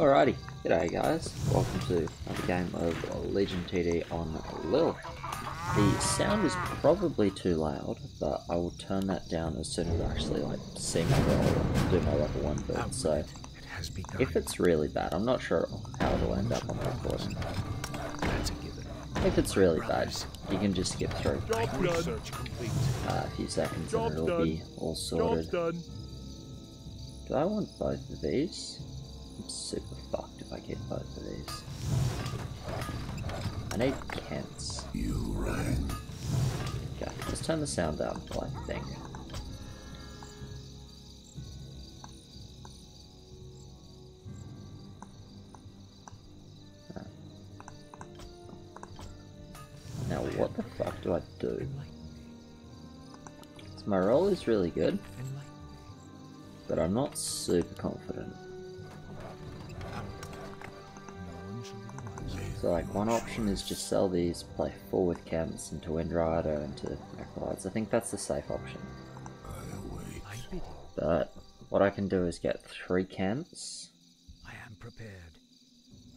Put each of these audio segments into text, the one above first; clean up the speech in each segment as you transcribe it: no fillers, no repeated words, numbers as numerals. Alrighty, g'day guys, welcome to another game of Legion TD on Lil. The sound is probably too loud, but I will turn that down as soon as I actually like see my role and do my level 1 build, so if it's really bad, I'm not sure how it'll end up on the recording. If it's really bad, you can just skip through a few seconds and it'll be all sorted. Do I want both of these? I'm super fucked if I get both of these. I need Kents. You rang. Okay, just turn the sound down until I think. Right. Now what the fuck do I do? So my roll is really good, but I'm not super confident. So like one option is just sell these, play full with Kents into Windrider and to Necrolites. I think that's the safe option. But what I can do is get 3 Kents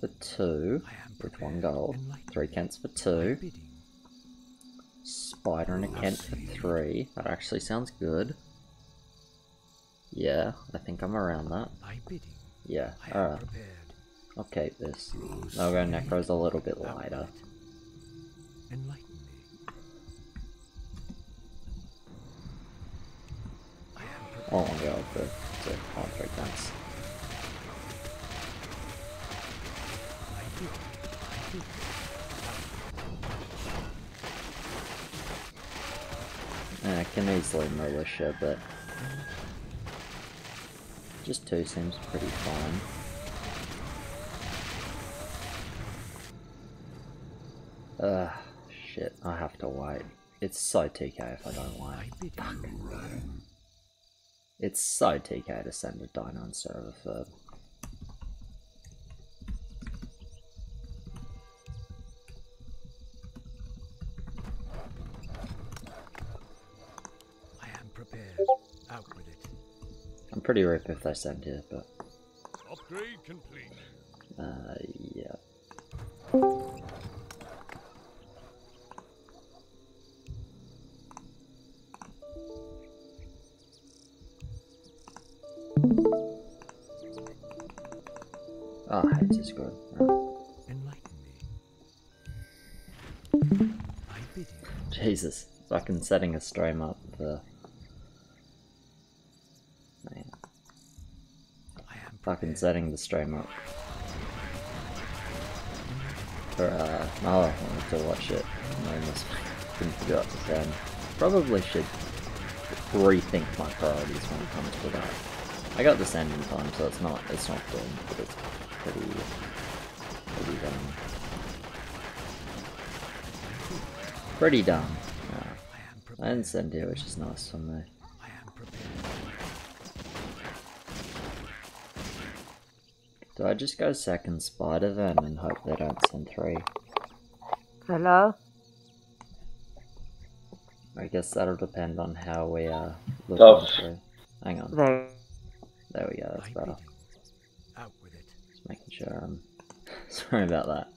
for 2 with 1 gold, 3 Kents for 2, Spider and a Kent for 3, that actually sounds good. Yeah, I think I'm around that. Yeah, alright. I'll keep this. I'll go Necro's a little bit lighter. Enlighten me. Oh my god, good. Oh, 3 guns. Yeah, I can easily militia, but just 2 seems pretty fine. Shit, I have to wait. It's so TK if I don't wait. Fuck. It's so TK to send a dino instead of a Ferb. I am prepared. Out with it. I'm pretty ripped if they send here, but upgrade complete. Yeah. Oh, it's just good. Enlighten me. Jesus, it's like I'm setting a stream up the. Man. Fucking setting the stream up. For, Mala wanted to watch it. And I almost forgot to turn. Probably should rethink my priorities when it comes to that. I got this end in time, so it's not good, but it's pretty dumb. Pretty dumb. No. I didn't send here, which is nice for me. Do I just go second spider then and hope they don't send 3? Hello? I guess that'll depend on how we look through. Hang on. There we go, that's better. Just making sure I'm... Sorry about that.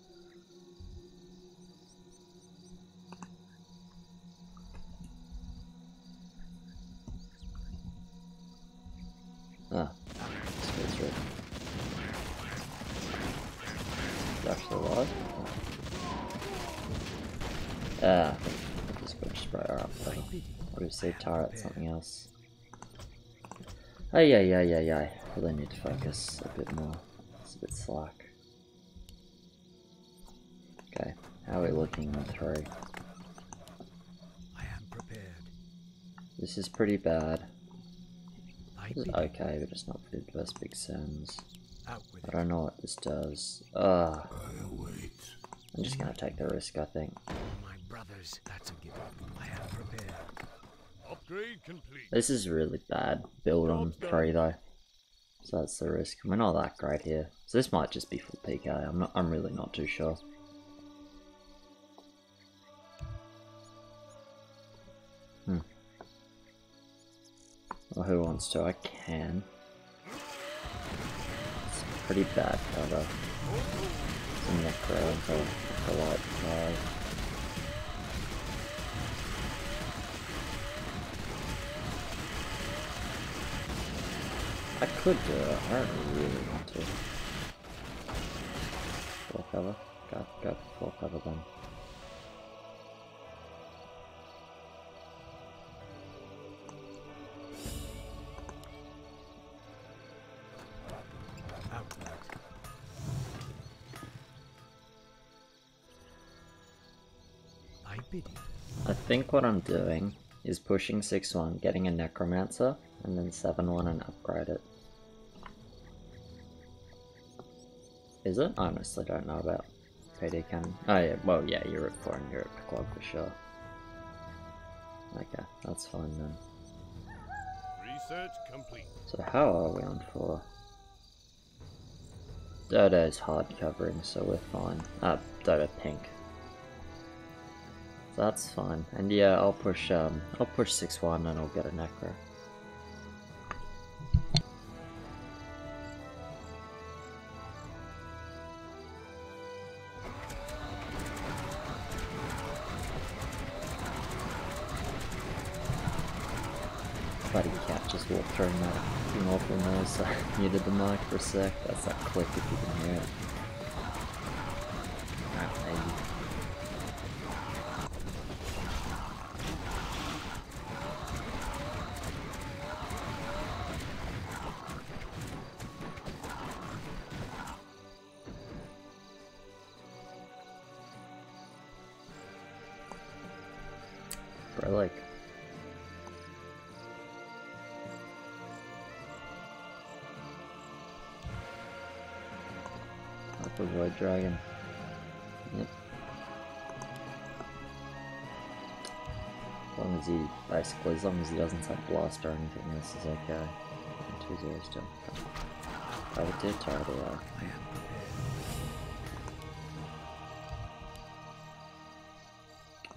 Ah. It's right. It's actually alive? Ah, I think this could just right up there. I'll just say turret, something else. Oh yeah. Really need to focus a bit more. It's a bit slack. Okay, how are we looking on 3? I am prepared. This is pretty bad. This is okay, but it's not for the best big sins. I don't know what this does. Ah. I'm just gonna take the risk, I think. My brothers, that's a given. I am prepared. This is really bad build on 3 though, so that's the risk. We're not that great here, so this might just be full PK. I'm really not too sure. Well, who wants to? I can. pretty bad out of some Necro and some Acolyte guys. I could do it, I don't really want to. Full cover? Got full cover then. I think what I'm doing is pushing 6-1, getting a Necromancer, and then 7-1 and upgrade it. Is it? I honestly don't know about KD Cannon. Oh yeah, well yeah, Europe 4 and Europe Club for sure. Okay, that's fine then. Research complete. So how are we on 4? Dodo's hard covering, so we're fine. Dodo pink. That's fine, and yeah, I'll push 6-1 and I'll get a Necro. Buddy cat just walked through my fucking awful noise, so I muted the mic for a sec. That's that click if you can hear it. Dragon. Yep. As long as he doesn't have blast or anything, this is okay. 2-0 still. I did try to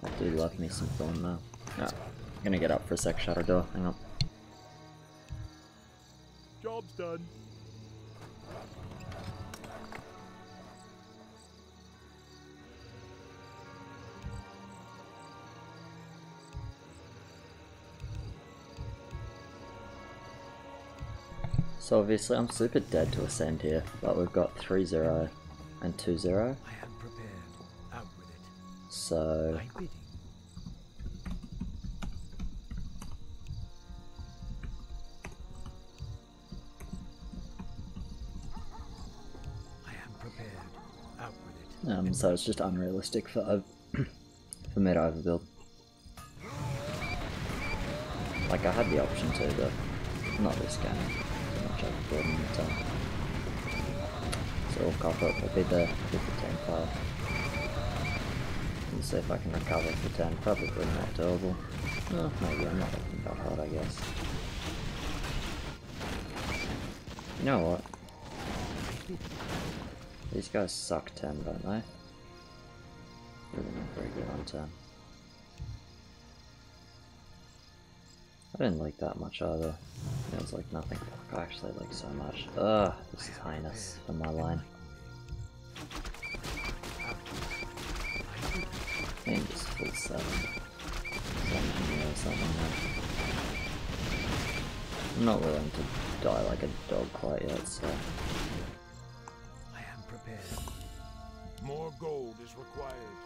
I do love me some Thorn now. No, I'm gonna get up for a sec, Shadow Door, hang on. Job's done. So obviously I'm super dead to ascend here, but we've got 3-0 and 2-0. I am prepared. Out with it. So I am prepared. Out with it. So it's just unrealistic for mid overbuild. Like I had the option to, but not this game. So we'll cop up, I'll be there with the 10-5. And see if I can recover for 10, probably not doable. Oh, maybe I'm not looking that hard, I guess. You know what? These guys suck 10, don't they? Really not very good on 10. I didn't like that much either. It was like nothing. Fuck, I actually like so much. Ugh, this is heinous for my line. And just full 7. I'm not willing to die like a dog quite yet, so. I am prepared. More gold is required.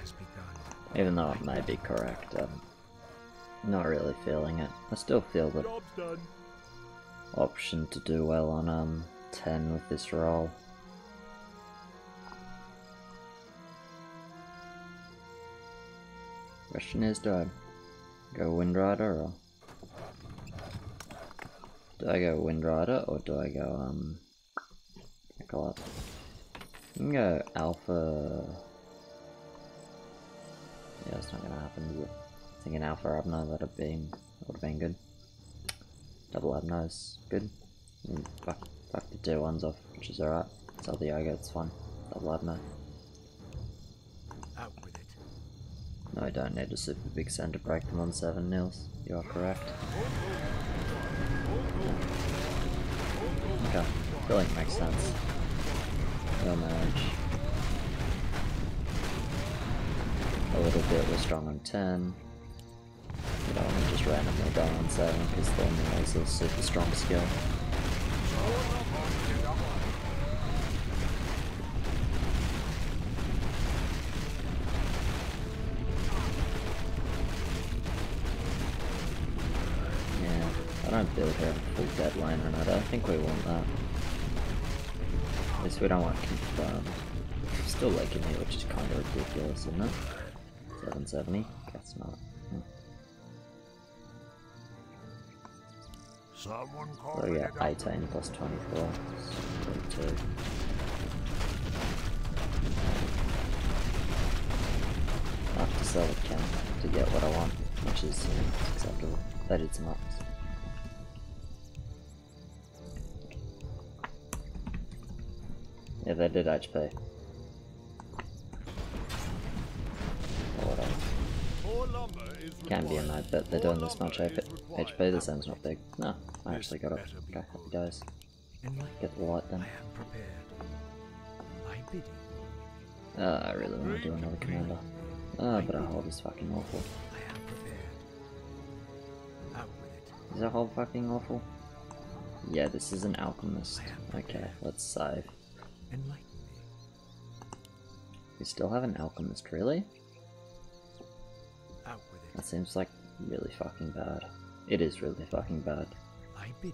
Has begun. Even though it may be correct. Not really feeling it. I still feel the option to do well on 10 with this roll. Question is, do I go Windrider or do I go Acolyte? I can go Alpha. Yeah, it's not gonna happen, is it? I think an Alpha Abno would have been good. Double Abno's good. And fuck the 2-1s off, which is alright. Sell the Yogurt's fine. Double Abno. Out with it. No, I don't need a super big send to break them on 7-0s. You are correct. Okay. I feel like it makes sense. Real marriage. A little bit, we're strong on 10. You don't want to just randomly go on 7 because then there's a super strong skill. Build her full deadline and I don't think we want that. At least we don't want confirmed. I'm still liking here, which is kind of ridiculous, isn't it? 770? That's not. So we got 18 plus 24. So 32. I have to sell the camp to get what I want, which is, you know, acceptable. They did some ups. Yeah, they did HP. Oh, can be a night, but they're doing this much HP, the sound's not big. No, I actually got it. Okay, happy days. Get the light then. I really want to do another commander. But our hold is fucking awful. Is our hold fucking awful? Yeah, this is an alchemist. Okay, let's save. Enlighten me. We still have an alchemist, really? Out with it. That seems like really fucking bad. It is really fucking bad. I bid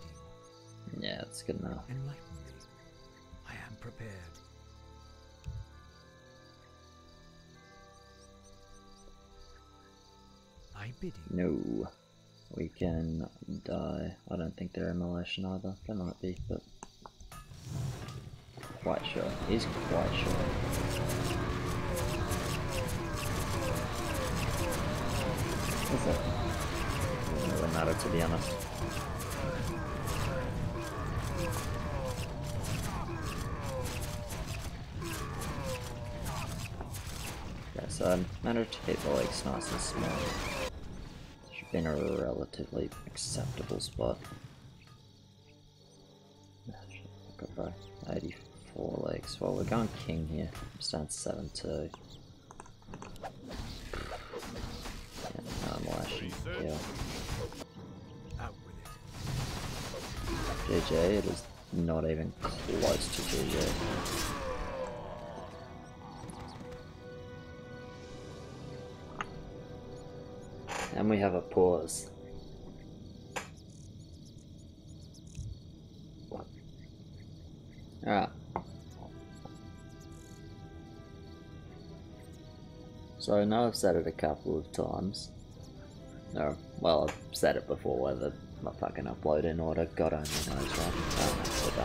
you. Yeah, it's good enough. Enlighten me. I am prepared. I bid you. No, we can die. I don't think they're in militia either. They might be, but. Quite sure. He's quite sure. What's that? Doesn't really matter, to be honest. Okay, so I managed to keep the legs nice and small. Should be in a relatively acceptable spot. Got by 84. 4 legs. Well, we're going king here. I'm standing 7-2. Yeah. GG, it is not even close to GG. And we have a pause. Alright. So now I've said it a couple of times. No, well, I've said it before, whether my fucking upload in order, God only knows, right? Oh, okay.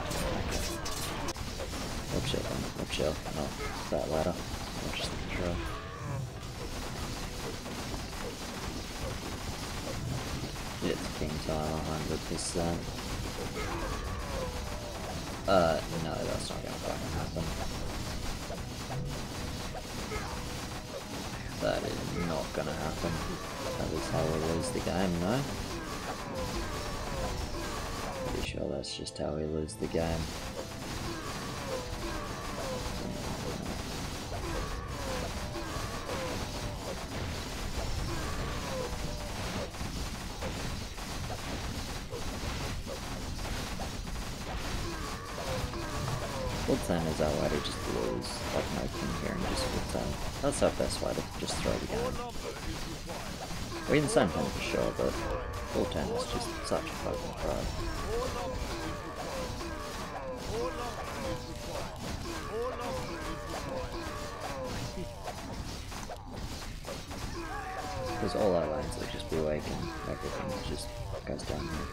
Oops, shit, oops, shit. No, that ladder. I'll just throw. It's king time, 100%. No, that's not gonna fucking happen. That is not gonna happen. That is how we lose the game, no? Pretty sure that's just how we lose the game. Full-time is our way to just lose, like no king here and just full-time. That's our best way to just throw the game. We're in the same time for sure, but full-time is just such a fucking pride. Because all our lanes will just be weak and everything just goes down here.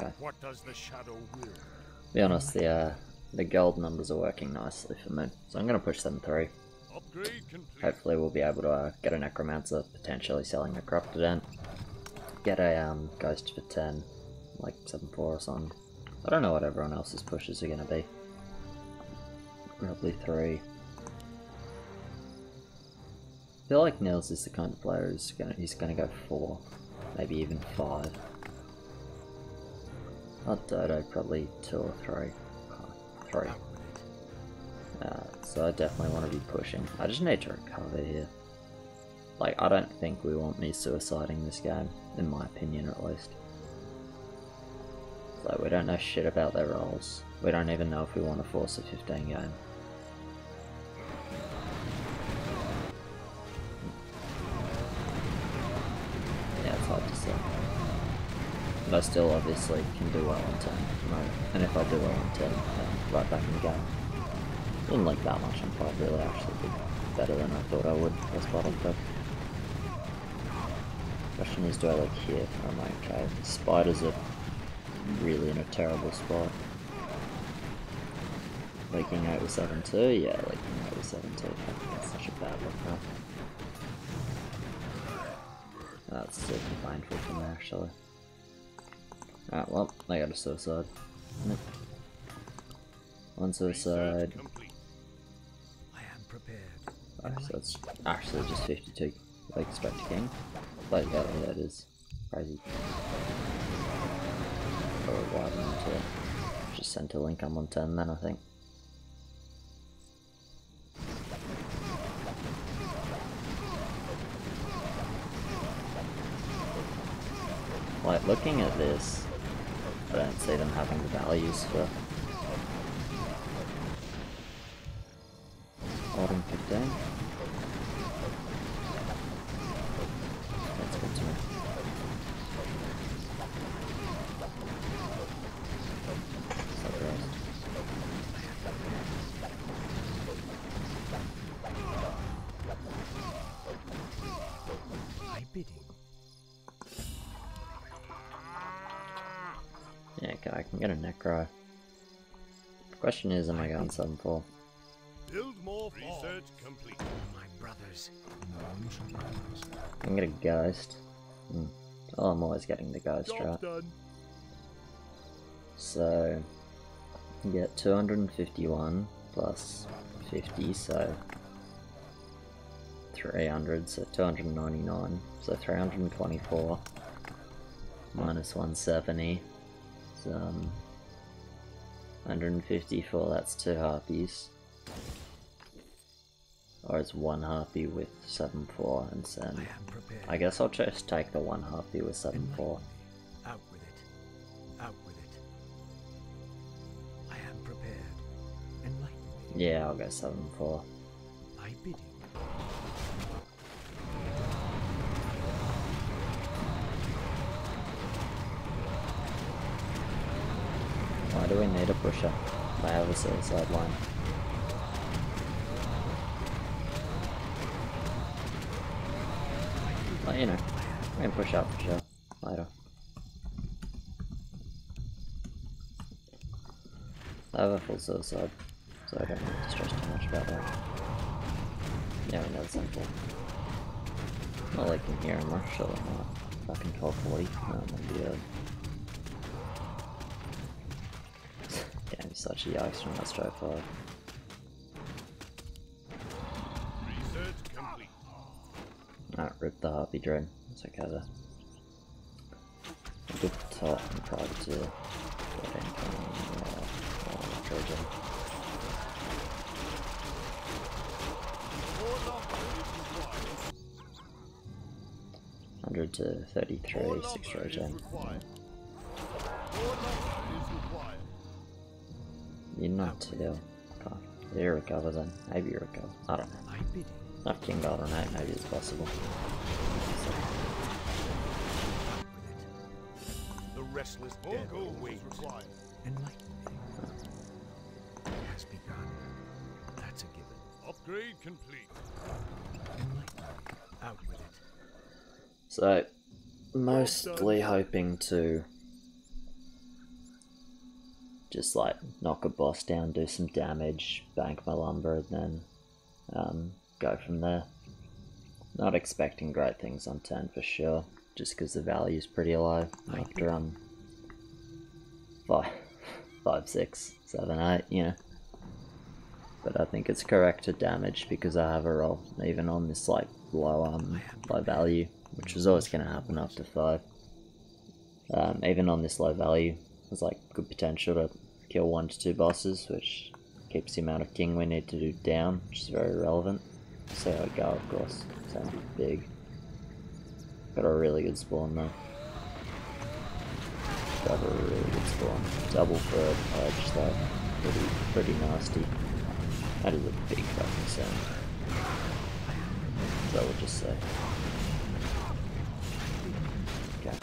Okay. What does the shadow will? To be honest, the gold numbers are working nicely for me, so I'm going to push them through. Hopefully we'll be able to get a necromancer, potentially selling a corruptedent. Get a ghost for 10, like 7-4 or something. I don't know what everyone else's pushes are going to be. Probably 3. I feel like Nils is the kind of player who's going to go 4. maybe even 5. Not Dodo, probably 2 or 3. Oh, 3. So I definitely want to be pushing. I just need to recover here. Like, I don't think we want me suiciding this game, in my opinion at least. Like, we don't know shit about their roles. We don't even know if we want to force a 15 game. Yeah, it's hard to see. But I still obviously can do well on 10 at the moment. And if I do well on 10, I'm right back in the game. Didn't like that much on 5 really, actually did better than I thought I would this battle, but... Question is, do I like here? I'm like, okay, spiders are really in a terrible spot. Leaking out with 7-2? Yeah, leaking out with 7-2. That's such a bad look now. That's super painful for me, actually. Alright, well, I got a suicide. Nope. 1 suicide. I am prepared. Alright, so it's actually just 52 like Spectre King. Like, yeah, that is crazy. Or why not to just send a link on 110 then, I think. Like, looking at this, I don't see them having the values for Autumn 15. That's good to me. Yeah, okay, I can get a Necro. The question is, am I going 7-4? Build more research complete. My brothers. No, I can get a ghost. Oh, I'm always getting the ghost, right? Done. So, you get 251 plus 50, so 300, so 299, so 324 minus 170, so 154, that's 2 harpies. Or it's 1 harpy with 7-4 and send. I guess I'll just take the 1 harpy with 7-4. Out with it. Out with it. I am prepared. Enlighten me. Yeah, I'll go 7-4. I bid you. Why do we need a pusher? I have a suicide line. But you know, I can push up for sure, later. I have a full suicide, so I don't need to stress too much about that. Yeah, we know it's simple. Not like in here, I'm actually not. Fucking 1240, no, maybe Damn, such a yikes from that strike 5. Alright, rip the harpy drone. It's okay though. A good top and privateer. Yeah, 100 to 33, 6 regen. You're not too. God, you recover then. Maybe you recover. I don't know. Not King God on that, maybe it's possible. The restless dead await. Enlightenment has begun. That's a given. Upgrade complete. Enlightenment. Out with it. So, mostly hoping to just like knock a boss down, do some damage, bank my lumber, and then go from there. Not expecting great things on 10 for sure, just because the value's pretty low after 5, 6, 7, 8, you know. But I think it's correct to damage because I have a roll even on this like low value which was always going to happen after 5. Even on this low value, there's like good potential to kill 1 to 2 bosses, which keeps the amount of king we need to do down, which is very relevant. See how it go, of course. Sounds big. Got a really good spawn though. Got a really good spawn. Double Ferb edge though. Pretty nasty. That is a big fucking sound. So I would just say. Okay.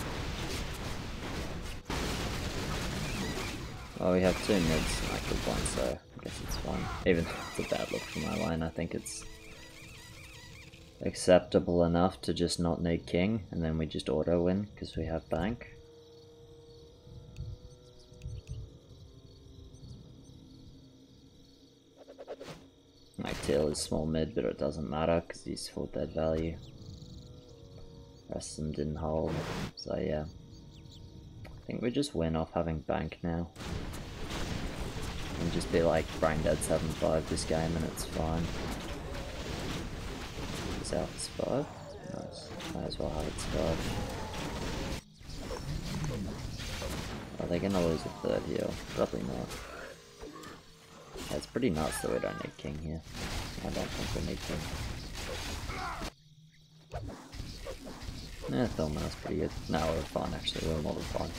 Well, we have 2 mids and I killed 1, so I guess it's fine. Even though it's a bad look for my line, I think it's acceptable enough to just not need king, and then we just auto win because we have bank. My tail is small mid, but it doesn't matter because he's full dead value. The rest of them didn't hold, so yeah. I think we just win off having bank now. And just be like, brain dead 7-5 this game and it's fine. Is out its 5? Nice. Might as well have its 5. Are they gonna lose a 3rd heal? Probably not. Yeah, it's pretty nuts that we don't need king here. I don't think we need king. Yeah, Thilman was pretty good. No, we're fine actually, we're more than fine.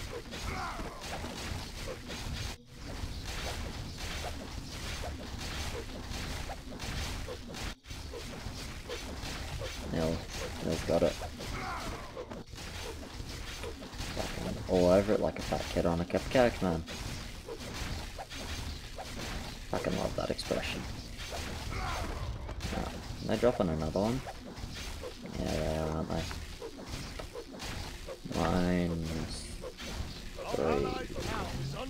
Nil's got it. Fucking all over it like a fat kid on a cupcake, man. Fucking love that expression. Oh, they're dropping another one. Yeah, they are, aren't they? 9-3. Okay.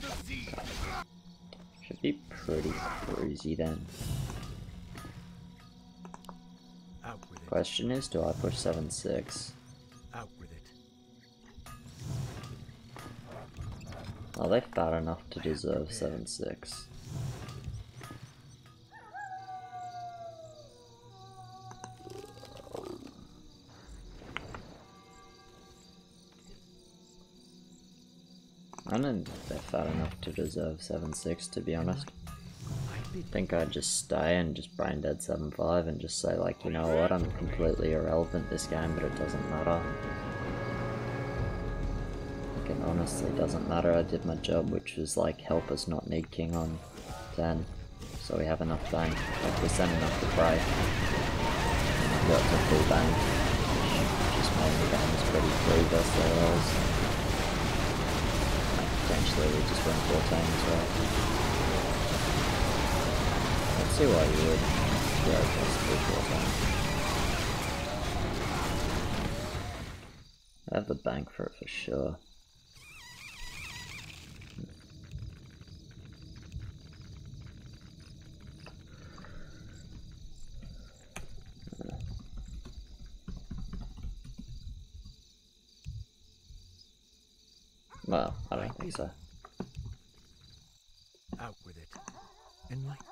Should be pretty cruisy then. Question is, do I push 7-6? Out with it. Are they fat enough to deserve 7-6? I don't think they're fat enough to deserve 7-6, to be honest. I think I'd just stay and just brain dead 7-5 and just say, like, you know what, I'm completely irrelevant this game, but it doesn't matter. Like, it honestly doesn't matter. I did my job, which was like help us not need king on 10, so we have enough bank. Like, we're sending up the break. We've got the full bank, which just made the games pretty free versus their roles. Like, potentially we just went 14 as well. I see why you would throw this before that. I have the bank for it for sure. Well, I don't think so. Out with it. Enlighten me.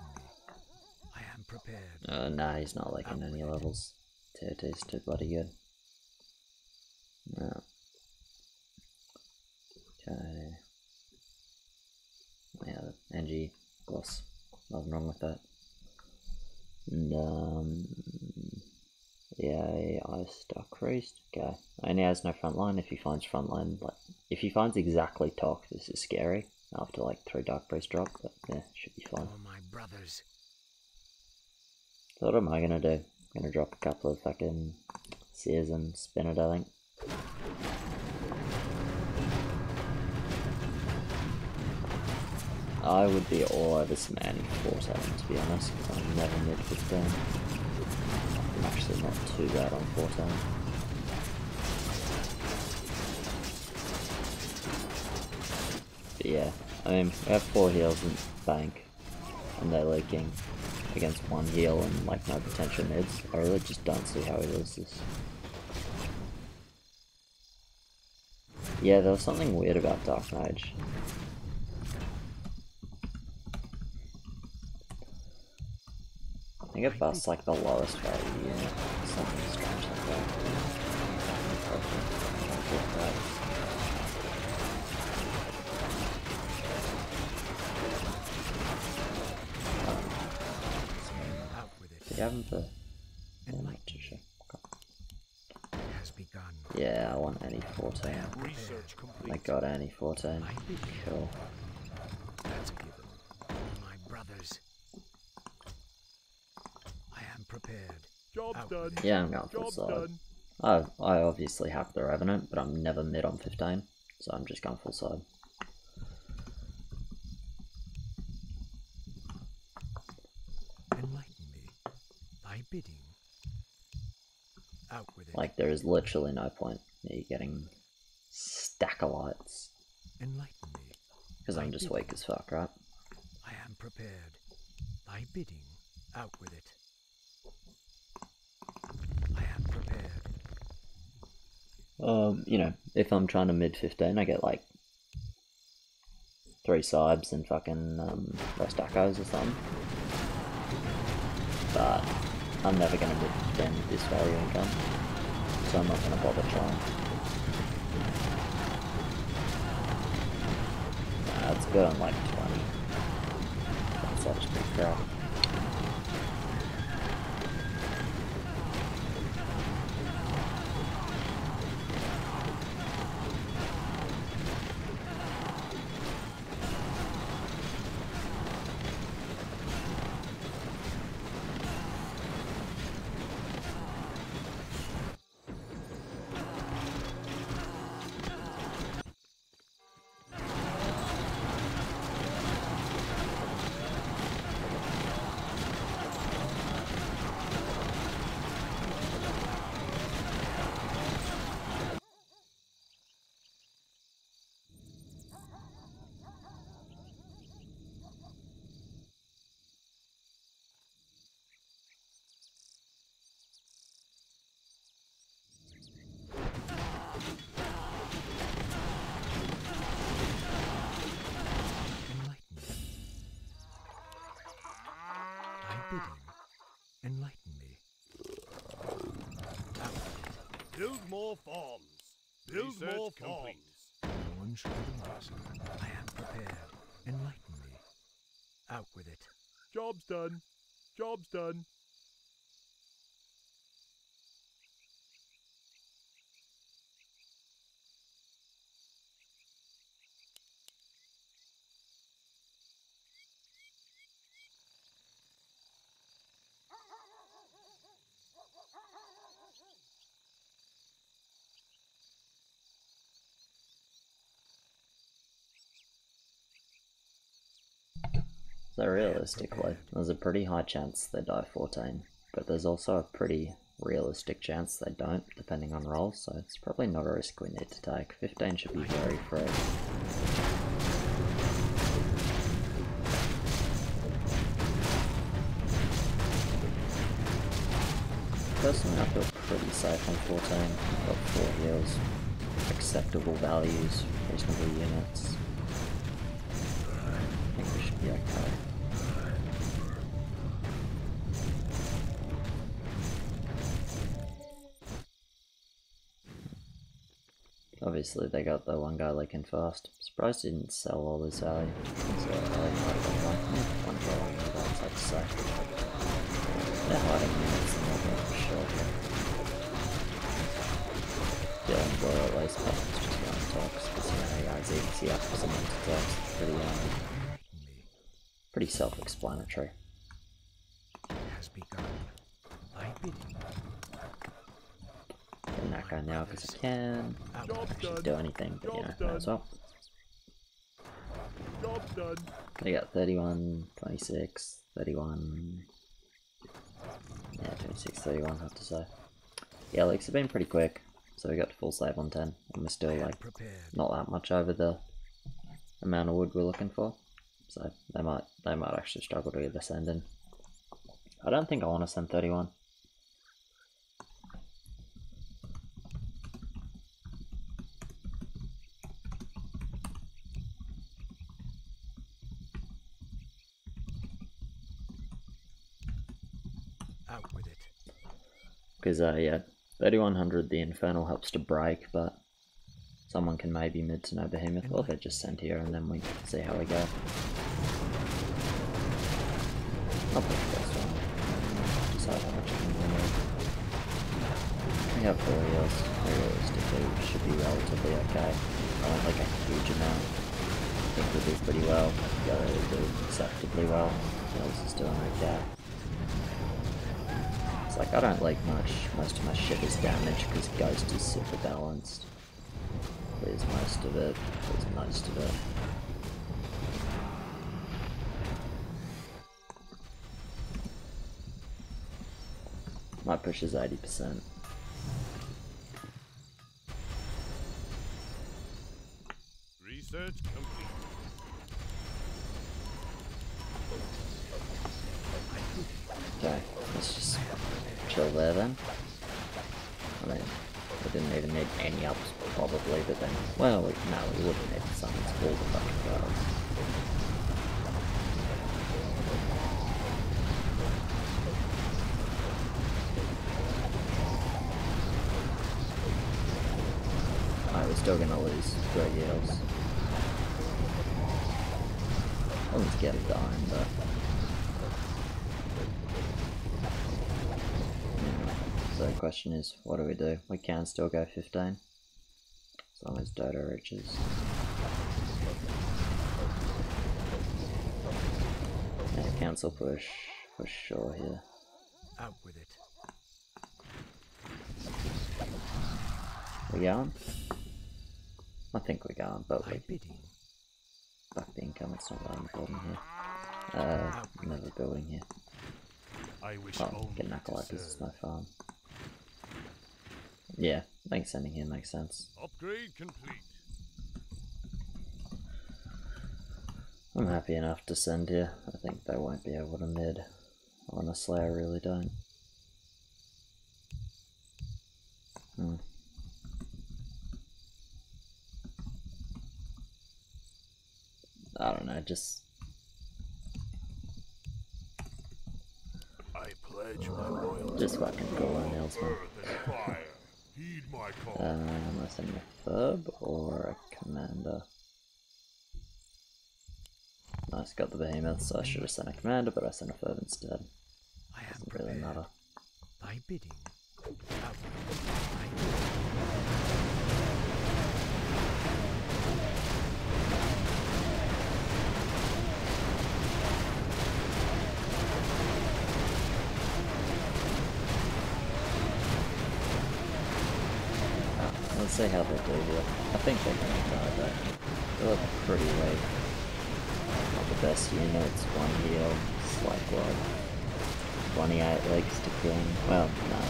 Prepared. Nah, he's not liking any levels. TOT's too bloody good. No. Okay. Yeah, the NG, of course. Nothing wrong with that. And, yeah, I stuck creased. Okay. Only has no frontline. If he finds frontline, like, if he finds exactly Toc, this is scary. After like 3 Dark Priest drop, but yeah, should be fine. Oh, my brothers. So what am I gonna do? I'm gonna drop a couple of fucking Sears and spin it, I think. I would be all over this man in 4-7 to be honest, because I never mid 15. I'm actually not too bad on 4-7. But yeah, I mean, we have 4 heals in bank, and they're leaking. Against 1 heal and like no potential mids, I really just don't see how he loses this. Yeah, there was something weird about Dark Mage. I think it busts like the lowest value unit, something strange like that. you haven't played. I'm not too sure. Yeah, I want any 14. I got any 14. Cool. That's given. My brothers. I am prepared. Job done. Yeah, I'm going full sword. I obviously have the Revenant, but I'm never mid on 15, so I'm just going full sword. Enlighten me, thy bidding. Out with it. Like, there is literally no point me getting Acolytes. Enlighten me, because I'm just weak as fuck, right? I am prepared. Thy bidding. Out with it. I am prepared. You know, if I'm trying to mid 15, I get like 3 sibes and fucking rest echoes or something. But I'm never gonna mid 15 with this value income, so I'm not gonna bother trying. That's good on like 20. That's such big crap. Enlighten me. Build more farms. Build more farms. No one should be lost. I am prepared. Enlighten me. Out with it. Job's done. Job's done. So realistically, there's a pretty high chance they die 14, but there's also a pretty realistic chance they don't, depending on roll, so it's probably not a risk we need to take. 15 should be very free. Personally, I feel pretty safe on 14. I've got 4 heals, acceptable values, reasonable units. I think we should be okay. Obviously they got the one guy leaking fast. Surprised he didn't sell all this value. So they're hiding units and all that for sure. Dylan Blur at least, but it's just going to talk, because you know AI's easy up for someone to talk, it's pretty pretty self-explanatory. In that guy now because I can. I don't actually do anything, but you know, may as well. They got 31, 26, 31. Yeah, 26, 31, I have to say. Yeah, leaks have been pretty quick, so we got to full save on 10, and we're still like not that much over the amount of wood we're looking for. So they might actually struggle to either send in. I don't think I want to send 31. Out with it. Because yeah, 3100 the Infernal helps to break, but someone can maybe mid to no Behemoth, or they just send here and then we see how we go. I'll push this one. Just I got Furios. Realistically should be relatively okay. I want like a huge amount. I think we do pretty well. We really do acceptably well. What else is doing like that? It's like I don't like much. Most of my shit is damaged because Ghost is super balanced. There's most of it. There's most of it. My push is 80%. Research complete. Okay, let's just chill there then. I mean, we didn't even need any ups probably, but then, well, no, we wouldn't need some. It's all the fucking guards. Still gonna lose 3 years. I wasn't scared of dying, but anyway, so the question is, what do we do? We can still go 15. As long as Dota reaches. Yeah, cancel push for sure here. Out with it. We going? I think we're going, but we fuck the income, it's not that important here. Another building here. Oh, get an Acolyte because it's my farm. Yeah, I think sending here makes sense. Upgrade complete. I'm happy enough to send here. I think they won't be able to mid. Honestly, I really don't. I don't know, just I pledge my royal just fucking go on elsewhere. Am I sending a Ferb or a Commander? Nice, got the Behemoth, so I should have sent a Commander, but I sent a Ferb instead. I am doesn't really matter. Thy bidding. Let's see how they do here. I think they're going to die though. They look pretty weak. Not the best units, 1 heal, it's like what, 28 legs to kill. Well, no.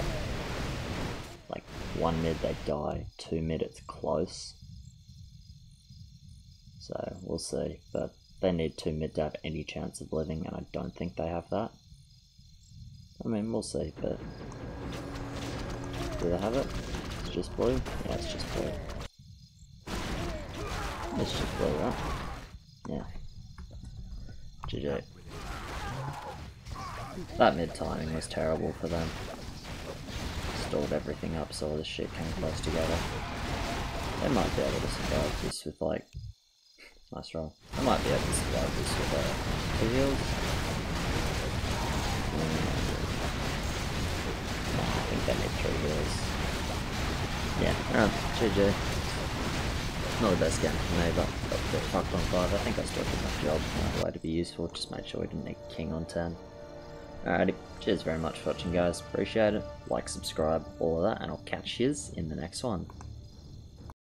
Like 1 mid they die, 2 mid it's close. So, we'll see. But they need 2 mid to have any chance of living and I don't think they have that. I mean, we'll see, but... do they have it? Just blue? Yeah, it's just blue. It's just blue, right? Yeah. GG. That mid timing was terrible for them. Stalled everything up so all this shit came close together. They might be able to survive this with like... nice roll. They might be able to survive this with 2 heals. No, I think they need 3 heals. Yeah, GG. Not the best game for me, but got a bit fucked on 5. I think I still did my job. Another way to be useful, just made sure we didn't need King on 10. Alrighty, cheers very much for watching guys, appreciate it. Like, subscribe, all of that, and I'll catch yous in the next one.